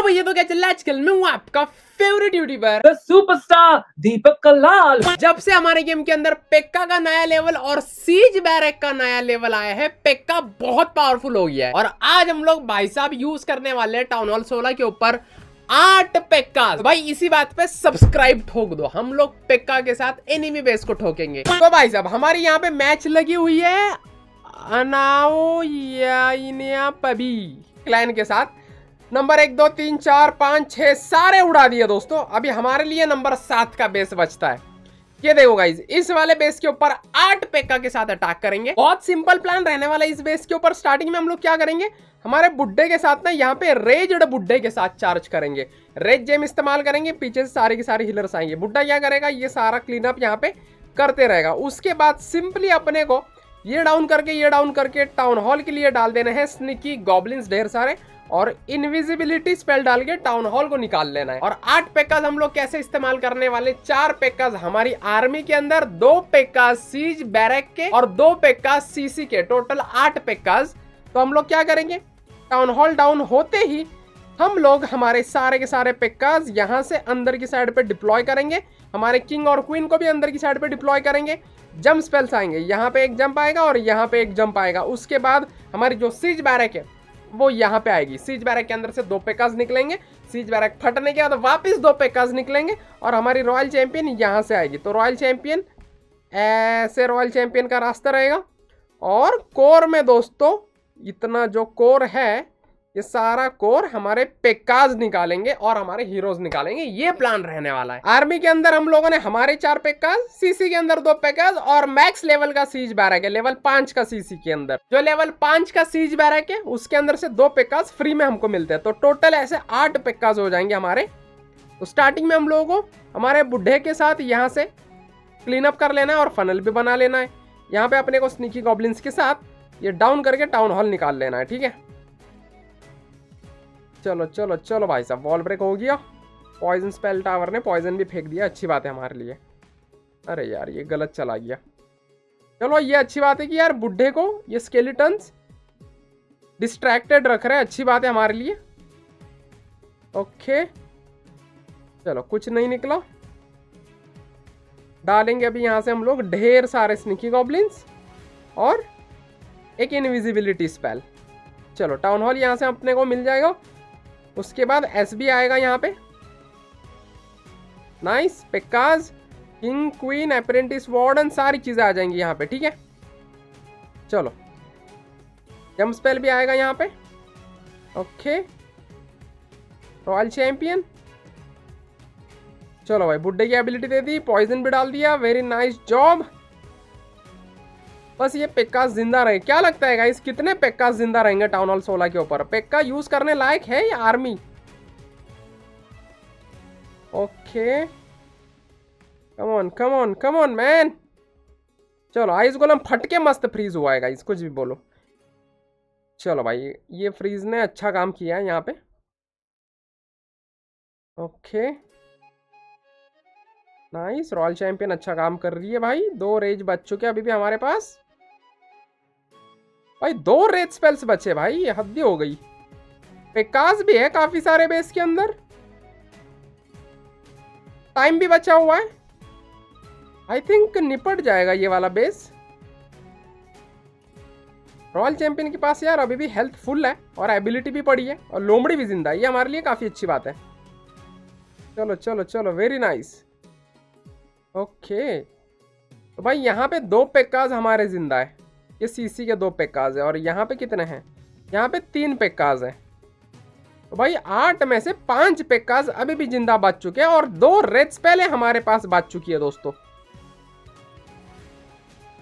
हाँ भैया, तो क्या चल रहा है आजकल? मैं हूँ आपका favourite YouTuber superstar Deepak Kalal. जब से हमारे गेम के अंदर पेक्का का नया लेवल और सीज बैरक का नया लेवल आया है, पेक्का बहुत पावरफुल हो गया है। और आज हम लोग भाई साहब यूज करने वाले हैं टाउन हॉल 16 के ऊपर 8 पेक्का। भाई इसी बात पे सब्सक्राइब ठोक दो, हम लोग पेक्का के साथ एनिमी बेस को ठोकेंगे। तो भाई साहब हमारे यहाँ पे मैच लगी हुई है अनाओ या पबी क्लाइन के साथ। नंबर 1 2 3 4 5 6 सारे उड़ा दिए दोस्तों। अभी हमारे लिए नंबर 7 का बेस बचता है। ये देखो गाइस, इस वाले बेस के ऊपर 8 पेक्का के साथ अटैक करेंगे। बहुत सिंपल प्लान रहने वाला है इस बेस के ऊपर। स्टार्टिंग में हम लोग क्या करेंगे, हमारे बुड्ढे के साथ ना यहाँ पे रेजड बुड्ढे के साथ चार्ज करेंगे, रेज जेम इस्तेमाल करेंगे। पीछे से सारे के सारे हिलर्स आएंगे। बुड्ढा क्या करेगा, ये सारा क्लीन अप यहाँ पे करते रहेगा। उसके बाद सिंपली अपने को ये डाउन करके टाउन हॉल के लिए डाल देने हैं स्निकी गॉब्लिन ढेर सारे, और इनविजिबिलिटी स्पेल डाल के टाउन हॉल को निकाल लेना है। और 8 पेक्काज हम लोग कैसे इस्तेमाल करने वाले, 4 पेक्काज हमारी आर्मी के अंदर, 2 पेक्काज सीज बैरक के और 2 पेक्काज सीसी के, टोटल 8 पेक्काज। तो हम लोग क्या करेंगे, टाउन हॉल डाउन होते ही हम लोग हमारे सारे के सारे पेक्काज यहाँ से अंदर की साइड पे डिप्लॉय करेंगे। हमारे किंग और क्वीन को भी अंदर की साइड पे डिप्लॉय करेंगे। जंप स्पेल्स आएंगे, यहाँ पे एक जंप आएगा और यहाँ पे एक जंप आएगा। उसके बाद हमारी जो सीज बैरक है वो यहाँ पे आएगी। सीज बैरक के अंदर से 2 पेक्काज निकलेंगे। सीज बैरक फटने के बाद वापस 2 पेक्काज निकलेंगे और हमारी रॉयल चैंपियन यहाँ से आएगी। तो रॉयल चैंपियन ऐसे, रॉयल चैंपियन का रास्ता रहेगा। और कोर में दोस्तों इतना जो कोर है, ये सारा कोर हमारे पेक्काज निकालेंगे और हमारे हीरोज निकालेंगे। ये प्लान रहने वाला है। आर्मी के अंदर हम लोगों ने हमारे 4 पेक्काज, सीसी के अंदर 2 पेक्काज और मैक्स लेवल का सीज बैरक है, लेवल 5 का सीसी के अंदर। जो लेवल 5 का सीज बैरक है उसके अंदर से 2 पेक्काज फ्री में हमको मिलते हैं। तो टोटल ऐसे 8 पेक्काज हो जाएंगे हमारे। तो स्टार्टिंग में हम लोगों को हमारे बुढ़े के साथ यहाँ से क्लीन अप कर लेना है और फनल भी बना लेना है। यहाँ पे अपने को स्निकी गॉब्लिन्स के साथ ये डाउन करके टाउन हॉल निकाल लेना है। ठीक है, चलो चलो चलो भाई साहब, वॉल ब्रेक हो गया। पॉइजन स्पेल टावर ने पॉइजन भी फेंक दिया, अच्छी बात है हमारे लिए। अरे यार ये गलत चला गया। चलो ये अच्छी बात है कि यार बुढ़े को ये स्केलेटन्स डिस्ट्रैक्टेड रख रहे हैं, अच्छी बात है हमारे लिए। ओके चलो, कुछ नहीं निकला। डालेंगे अभी यहाँ से हम लोग ढेर सारे स्निकी गॉब्लिन्स और एक इनविजिबिलिटी स्पेल। चलो टाउन हॉल यहाँ से अपने को मिल जाएगा। उसके बाद एसबी आएगा यहाँ पे। Nice, pekkas, king, queen, apprentice, warden, सारी चीजें आ जाएंगी यहाँ पे। ठीक है, चलो जंप स्पेल भी आएगा यहाँ पे। ओके, रॉयल चैंपियन, चलो भाई बुड्ढे की एबिलिटी दे दी, पॉइजन भी डाल दिया, वेरी नाइस जॉब। बस ये पेक्काज जिंदा रहे। क्या लगता है गाइस, कितने पेक्काज जिंदा रहेंगे टाउन हॉल 16 के ऊपर? पेक्का यूज करने लायक है ये army? Okay, come on come on come on man. चलो आइस गोलम फटके मस्त फ्रीज हुआ है गाइस, कुछ भी बोलो। चलो भाई ये फ्रीज ने अच्छा काम किया है यहाँ पे। ओके नाइस, रॉयल चैंपियन अच्छा काम कर रही है भाई। 2 रेज बच चुके अभी भी हमारे पास। भाई 2 रेज स्पेल्स बचे, भाई ये हद ही हो गई। पेक्काज भी है काफी सारे बेस के अंदर, टाइम भी बचा हुआ है। आई थिंक निपट जाएगा ये वाला बेस। रॉयल चैंपियन के पास यार अभी भी हेल्थ फुल है और एबिलिटी भी पड़ी है और लोमड़ी भी जिंदा है, ये हमारे लिए काफी अच्छी बात है। चलो चलो चलो, वेरी नाइस। ओके तो भाई यहाँ पे 2 पेक्काज हमारे जिंदा है। ये सीसी के 2 पेक्काज है और यहाँ पे कितने हैं, यहाँ पे 3 पेक्काज है। तो भाई 8 में से 5 पेक्काज अभी भी जिंदा बच चुके हैं और 2 रेड स्पेल हमारे पास बच चुकी है दोस्तों।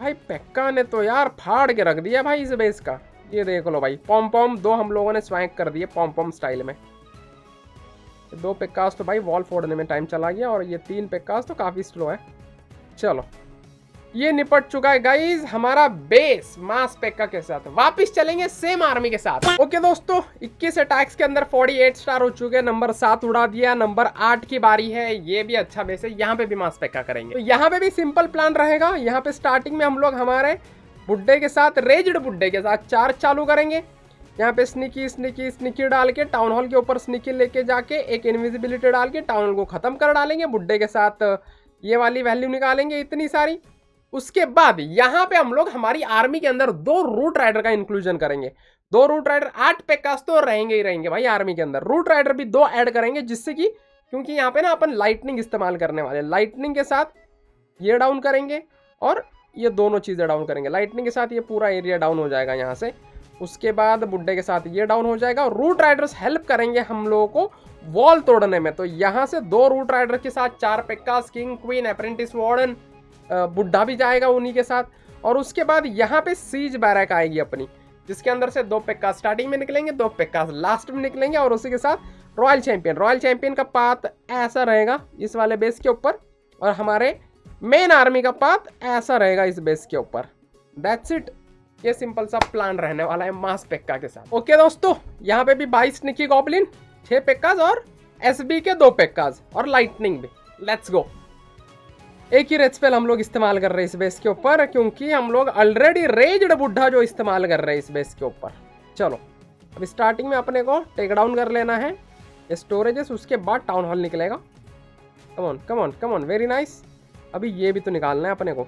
भाई पेक्का ने तो यार फाड़ के रख दिया भाई इस बेस का। ये देख लो भाई, पॉम पॉम 2 हम लोगों ने स्वैग कर दिए पॉम पॉम स्टाइल में। 2 पेक्काज तो भाई वॉल फोड़ने में टाइम चला गया और ये 3 पेक्काज तो काफ़ी स्लो है। चलो ये निपट चुका है गाइज हमारा बेस मास पेक्का के साथ। वापस चलेंगे सेम आर्मी के साथ। ओके दोस्तों, 21 अटैक्स के अंदर 48 स्टार हो चुके हैं। नंबर 7 उड़ा दिया, नंबर 8 की बारी है। ये भी अच्छा बेस है, यहाँ पे भी मास पेक्का करेंगे। तो यहाँ पे भी सिंपल प्लान रहेगा। यहाँ पे स्टार्टिंग में हम लोग हमारे बुड्ढे के साथ, रेजड बुड्ढे के साथ चार्ज चालू करेंगे। यहाँ पे स्निकी स्निकी स्निकी डाल के टाउन हॉल के ऊपर स्निकी लेके जाके एक इनविजिबिलिटी डाल के टाउन हॉल को ख़त्म कर डालेंगे। बुड्ढे के साथ ये वाली वैल्यू निकालेंगे इतनी सारी। उसके बाद यहाँ पे हम लोग हमारी आर्मी के अंदर दो रूट राइडर का इंक्लूजन करेंगे। दो रूट राइडर, 8 पेक्कास तो रहेंगे ही रहेंगे भाई आर्मी के अंदर। रूट राइडर भी 2 ऐड करेंगे, जिससे कि क्योंकि यहाँ पे ना अपन लाइटनिंग इस्तेमाल करने वाले हैं। लाइटनिंग के साथ ये डाउन करेंगे और ये दोनों चीज़ें डाउन करेंगे। लाइटनिंग के साथ ये पूरा एरिया डाउन हो जाएगा यहाँ से। उसके बाद बुड्ढे के साथ ये डाउन हो जाएगा। और रूट राइडर्स हेल्प करेंगे हम लोगों को वॉल तोड़ने में। तो यहाँ से 2 रूट राइडर के साथ 4 pekkas, king queen, apprentice warden, बुड्ढा भी जाएगा उन्हीं के साथ। और उसके बाद यहाँ पे सीज बैरक आएगी अपनी, जिसके अंदर से 2 पेक्कास स्टार्टिंग में निकलेंगे, 2 पेक्कास लास्ट में निकलेंगे। और उसी के साथ रॉयल चैंपियन। रॉयल चैंपियन का पाथ ऐसा रहेगा इस वाले बेस के ऊपर, और हमारे मेन आर्मी का पाथ ऐसा रहेगा इस बेस के ऊपर। That's it. ये सिंपल सा प्लान रहने वाला है मास पेक्का के साथ। ओके दोस्तों, यहाँ पे भी 22 स्निकी गॉब्लिन, 6 पेक्कास और एसबी के 2 पेक्कास और लाइटनिंग भी। Let's go. एक ही रेज स्पेल हम लोग इस्तेमाल कर रहे हैं इस बेस के ऊपर, क्योंकि हम लोग ऑलरेडी रेज्ड बुड्ढा जो इस्तेमाल कर रहे हैं इस बेस के ऊपर। चलो, अब स्टार्टिंग में अपने को टेक डाउन कर लेना है स्टोरेजेस, उसके बाद टाउन हॉल निकलेगा। Come on come on come on, very nice. अभी ये भी तो निकालना है अपने को।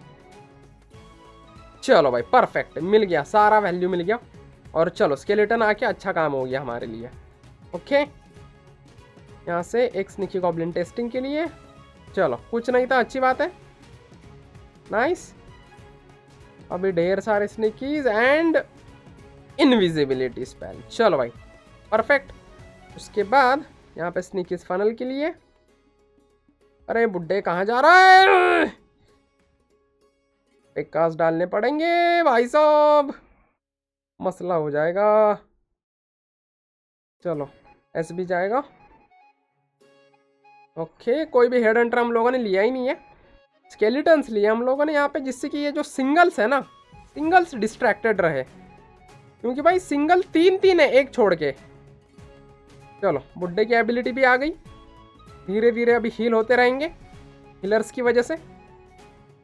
चलो भाई, परफेक्ट, मिल गया, सारा वैल्यू मिल गया। और चलो, स्केलेटन आके अच्छा काम हो गया हमारे लिए। ओके, यहाँ से एक स्निकी गॉब्लिन टेस्टिंग के लिए। चलो, कुछ नहीं था, अच्छी बात है, नाइस। अभी ढेर सारे स्निकीज एंड इनविजिबिलिटी स्पेल। चलो भाई, परफेक्ट। उसके बाद यहाँ पे स्निकीज फनल के लिए। अरे बुड्ढे कहाँ जा रहा है? पेक्कास डालने पड़ेंगे भाई साहब, मसला हो जाएगा। चलो, एस भी जाएगा। ओके, कोई भी हेड हंटर हम लोगों ने लिया ही नहीं है, स्केलेटन्स लिए हम लोगों ने यहाँ पे, जिससे कि ये जो सिंगल्स है ना, सिंगल्स डिस्ट्रैक्टेड रहे, क्योंकि भाई सिंगल 3-3 है एक छोड़ के। चलो, बुड्ढे की एबिलिटी भी आ गई, धीरे धीरे अभी हील होते रहेंगे हीलर्स की वजह से।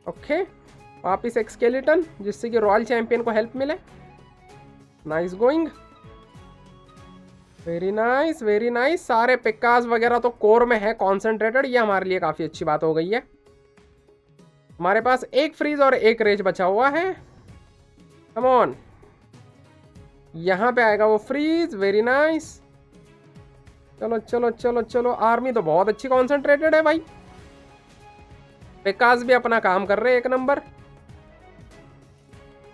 ओके, वापिस एक स्केलेटन, जिससे कि रॉयल चैंपियन को हेल्प मिले। Nice going, very nice, very nice. सारे पेक्कास वगैरह तो कोर में है कॉन्सेंट्रेटेड, ये हमारे लिए काफ़ी अच्छी बात हो गई है। हमारे पास एक फ्रीज और एक रेज बचा हुआ है। कम ऑन, यहाँ पे आएगा वो फ्रीज, वेरी नाइस। चलो चलो चलो चलो, आर्मी तो बहुत अच्छी कॉन्सेंट्रेटेड है भाई। पेक्कास भी अपना काम कर रहे हैं, एक नंबर।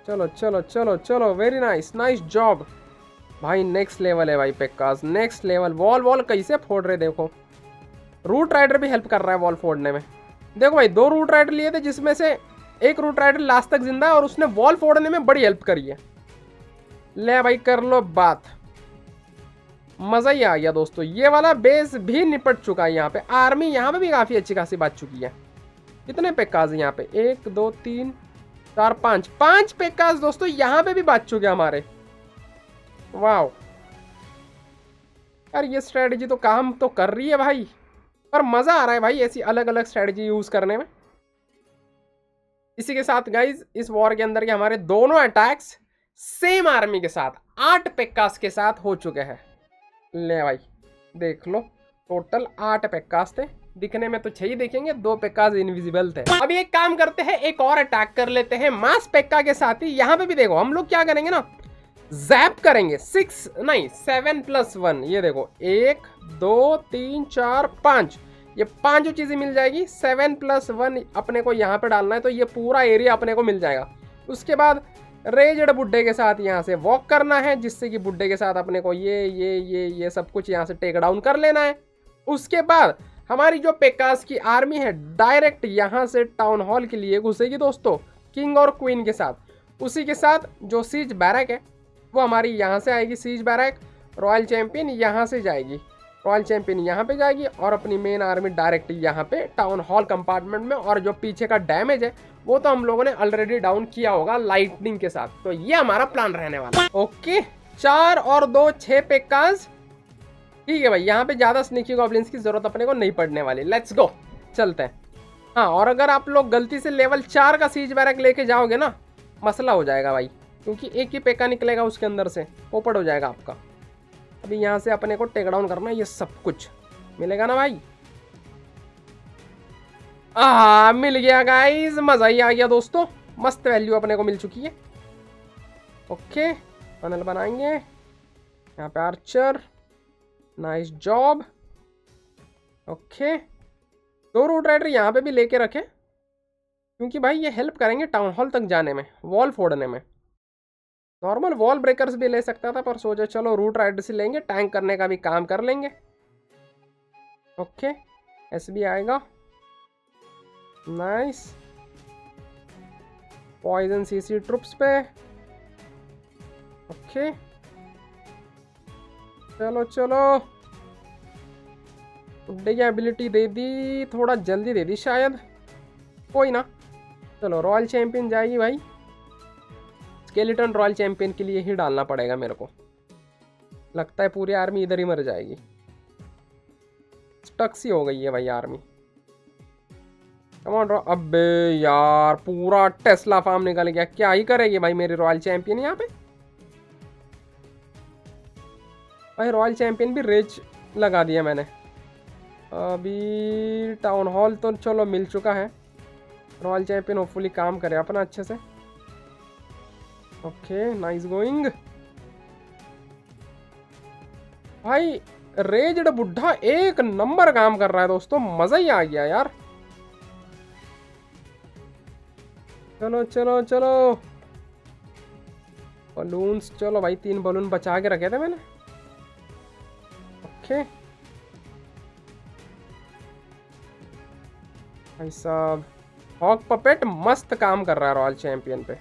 चलो चलो चलो चलो, वेरी नाइस, नाइस जॉब भाई। नेक्स्ट लेवल है भाई pekkas, next level. Wall wall कैसे फोड़ रहे देखो, रूट राइडर भी हेल्प कर रहा है वॉल फोड़ने में। देखो भाई, 2 रूट राइडर लिए थे, जिसमें से एक रूट राइडर लास्ट तक जिंदा है और उसने वॉल फोड़ने में बड़ी हेल्प करी है। ले भाई, कर लो बात, मज़ा ही आ गया दोस्तों। ये वाला बेस भी निपट चुका है। यहाँ पे आर्मी यहाँ पर भी काफ़ी अच्छी खासी बात चुकी है। कितने पेक्कास यहाँ पे? 1 2 3 4 5 पेक्कास दोस्तों यहाँ पे भी बात चुके हमारे। वाओ यार, ये स्ट्रेटजी तो काम तो कर रही है भाई, पर मज़ा आ रहा है भाई ऐसी अलग अलग स्ट्रेटजी यूज़ करने में। इसी के साथ गाइज, इस वॉर के अंदर के हमारे दोनों अटैक्स सेम आर्मी के साथ 8 पेक्कास के साथ हो चुके हैं। ले भाई, देख लो, टोटल 8 पेक्कास थे। दिखने में तो 6 ही देखेंगे, 2 पेक्कास इनविजिबल थे। अभी एक काम करते हैं, एक और अटैक कर लेते हैं मास पेक्का के साथ ही। यहाँ पे भी देखो, हम लोग क्या करेंगे ना, ज़ैप करेंगे। 6 नहीं 7 + 1, ये देखो 1 2 3 4 5, ये 5 चीज़ें मिल जाएगी। 7 + 1 अपने को यहाँ पे डालना है, तो ये पूरा एरिया अपने को मिल जाएगा। उसके बाद रेजड बुड्ढे के साथ यहाँ से वॉक करना है, जिससे कि बुड्ढे के साथ अपने को ये सब कुछ यहाँ से टेक डाउन कर लेना है। उसके बाद हमारी जो पेक्कास की आर्मी है डायरेक्ट यहाँ से टाउन हॉल के लिए घुसेगी दोस्तों, किंग और क्वीन के साथ। उसी के साथ जो सीज बैरक है वो हमारी यहाँ से आएगी। सीज बैरक, रॉयल चैंपियन यहाँ से जाएगी, रॉयल चैंपियन यहाँ पे जाएगी, और अपनी मेन आर्मी डायरेक्ट यहाँ पे टाउन हॉल कंपार्टमेंट में। और जो पीछे का डैमेज है वो तो हम लोगों ने ऑलरेडी डाउन किया होगा लाइटनिंग के साथ। तो ये हमारा प्लान रहने वाला है। ओके, 4 और 2 6 पेक्कास। ठीक है भाई, यहाँ पे ज़्यादा स्निकी गॉब्लिन्स की ज़रूरत अपने को नहीं पड़ने वाली। लेट्स गो, चलते हैं। हाँ, और अगर आप लोग गलती से लेवल 4 का सीज बैरक लेके जाओगे ना, मसला हो जाएगा भाई। क्योंकि एक ही पेक्का निकलेगा उसके अंदर से, पोपट हो जाएगा आपका। अभी यहाँ से अपने को टेक डाउन करना है, ये सब कुछ मिलेगा ना भाई। हाँ मिल गया गाइज, मज़ा ही आ गया दोस्तों, मस्त वैल्यू अपने को मिल चुकी है। ओके फनल बनाएंगे यहाँ पे, आर्चर नाइस जॉब। ओके दो रूट राइडर यहाँ पे भी लेके रखें क्योंकि भाई ये हेल्प करेंगे टाउन हॉल तक जाने में, वॉल फोड़ने में। नॉर्मल वॉल ब्रेकर्स भी ले सकता था पर सोचा चलो रूट राइडर से लेंगे, टैंक करने का भी काम कर लेंगे। ओके एस बी आएगा नाइस, पॉइजन सीसी ट्रुप्स पे। ओके चलो चलो, एबिलिटी दे दी, थोड़ा जल्दी दे दी शायद, कोई ना। चलो रॉयल चैंपियन जाएगी भाई, स्केलेटन रॉयल चैंपियन के लिए ही डालना पड़ेगा मेरे को लगता है, पूरी आर्मी इधर ही मर जाएगी। स्टक सी हो गई है भाई आर्मी, कम ऑन। अबे यार पूरा टेस्ला फार्म निकल गया, क्या ही करेगी भाई मेरी रॉयल चैंपियन यहाँ पे। भाई रॉयल चैंपियन भी रेज लगा दिया मैंने। अभी टाउन हॉल तो चलो मिल चुका है, रॉयल चैंपियन होपफुली काम करे अपना अच्छे से। Okay nice going. भाई रेजड बुड्ढा एक नंबर काम कर रहा है दोस्तों, मज़ा ही आ गया यार। चलो चलो चलो बलून्स, चलो भाई 3 बलून बचा के रखे थे मैंने। ओके भाई साहब हॉक पपेट मस्त काम कर रहा है रॉयल चैंपियन पे।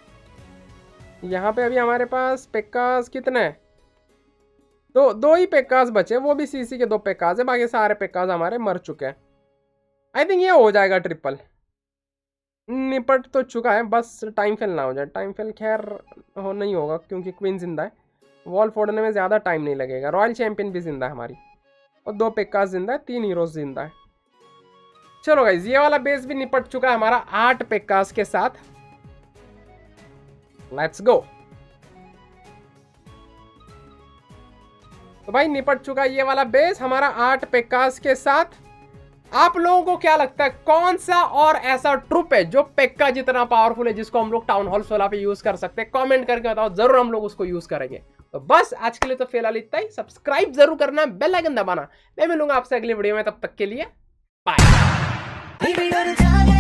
यहाँ पे अभी हमारे पास पेक्कास कितने हैं? दो ही पेक्कास बचे, वो भी सीसी के 2 पेक्कास है, बाकी सारे पेक्कास हमारे मर चुके हैं। आई थिंक ये हो जाएगा ट्रिपल, निपट तो चुका है, बस टाइम फेल ना हो जाए। टाइम फेल खैर हो नहीं होगा क्योंकि क्वीन जिंदा है, वॉल फोड़ने में ज़्यादा टाइम नहीं लगेगा। रॉयल चैंपियन भी जिंदा है हमारी, और 2 पेक्कास जिंदा है, 3 हीरोज जिंदा है। चलो गाइस ये वाला बेस भी निपट चुका है हमारा 8 पेक्कास के साथ। Let's go. तो भाई निपट चुका ये वाला बेस हमारा 8 पेक्कास के साथ। आप लोगों को क्या लगता है कौन सा और ऐसा ट्रुप है जो पेक्का जितना पावरफुल है, जिसको हम लोग टाउन हॉल 16 पे यूज कर सकते हैं? कमेंट करके बताओ, जरूर हम लोग उसको यूज करेंगे। तो बस आज के लिए तो फिलहाल इतना ही। सब्सक्राइब जरूर करना, बेल आइकन दबाना। मैं मिलूंगा आपसे अगली वीडियो में, तब तक के लिए बाय।